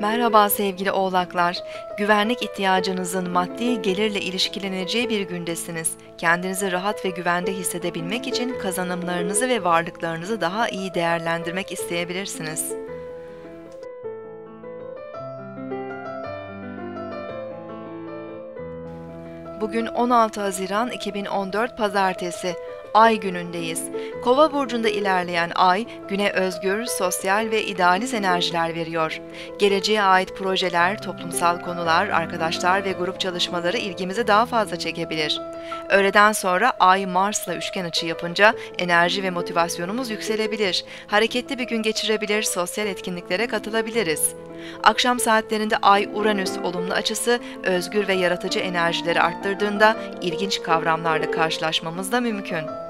Merhaba sevgili oğlaklar, güvenlik ihtiyacınızın maddi gelirle ilişkileneceği bir gündesiniz. Kendinizi rahat ve güvende hissedebilmek için kazanımlarınızı ve varlıklarınızı daha iyi değerlendirmek isteyebilirsiniz. Bugün 16 Haziran 2014 Pazartesi, Ay günündeyiz. Kova burcunda ilerleyen Ay, güne özgür, sosyal ve idealist enerjiler veriyor. Geleceğe ait projeler, toplumsal konular, arkadaşlar ve grup çalışmaları ilgimizi daha fazla çekebilir. Öğleden sonra Ay Mars'la üçgen açı yapınca enerji ve motivasyonumuz yükselebilir. Hareketli bir gün geçirebilir, sosyal etkinliklere katılabiliriz. Akşam saatlerinde Ay-Uranüs olumlu açısı özgür ve yaratıcı enerjileri arttırdığında ilginç kavramlarla karşılaşmamız da mümkün.